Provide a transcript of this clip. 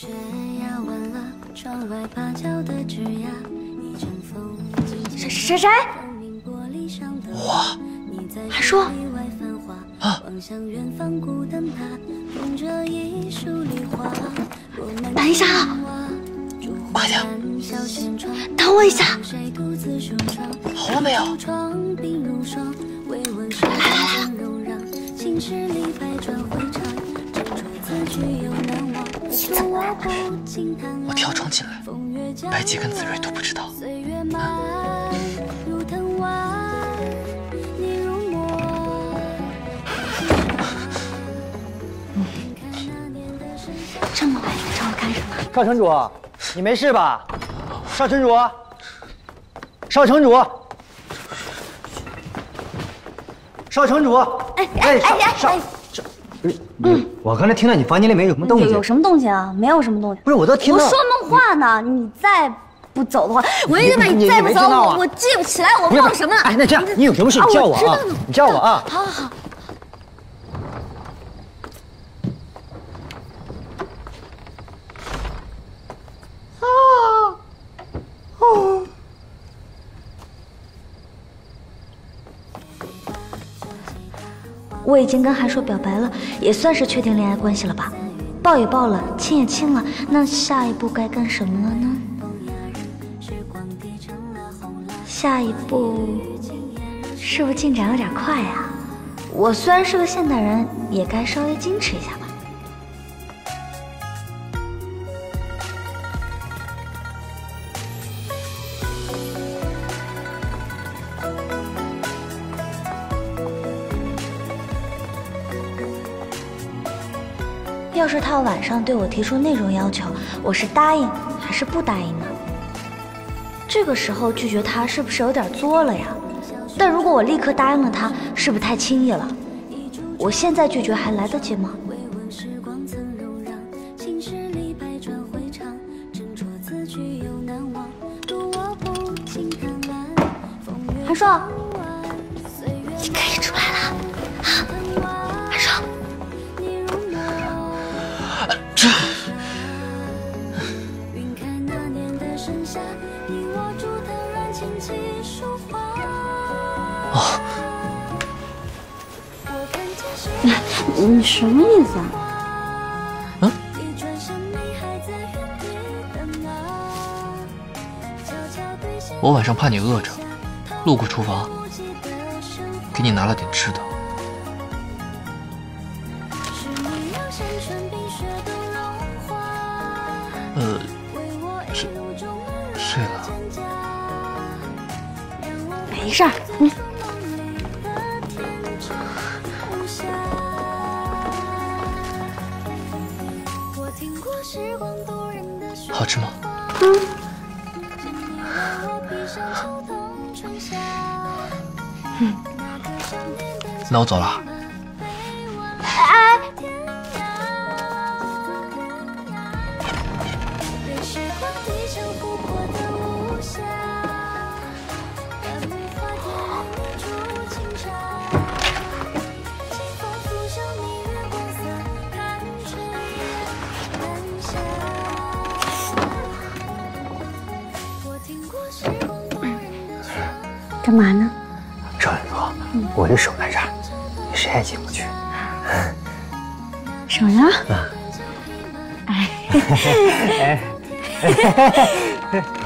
悬崖，弯了窗外芭蕉的枝桠，一阵风轻轻吹过玻璃上的我。 还说啊！等一下啊，八姐，等我一下。好了没有？你怎么了？我跳窗进来，白洁跟子睿都不知道。这么晚找我干什么？少城主，你没事吧？少城主，少城主，少城主！哎，这，我刚才听到你房间里面有什么动静？有什么动静啊？没有什么动静。不是，我都听到。我说梦话呢，你再不走的话，我一定把你再不走，我记不起来我忘什么了。哎，那这样，你有什么事你叫我啊？你叫我啊！好好好。 我已经跟韩硕表白了，也算是确定恋爱关系了吧，抱也抱了，亲也亲了，那下一步该干什么了呢？下一步是不是进展有点快呀？我虽然是个现代人，也该稍微矜持一下吧。 要是他晚上对我提出那种要求，我是答应还是不答应呢？这个时候拒绝他是不是有点作了呀？但如果我立刻答应了他，是不是太轻易了？我现在拒绝还来得及吗？韩硕，你可以出来了啊！ 这，哦，你什么意思啊？嗯？我晚上怕你饿着，路过厨房，给你拿了点吃的。 睡了，没事儿。你好吃吗？嗯。嗯。那我走了。哎。 干嘛呢？赵远卓，我的手在这儿，你谁也进不去。手呢？哎。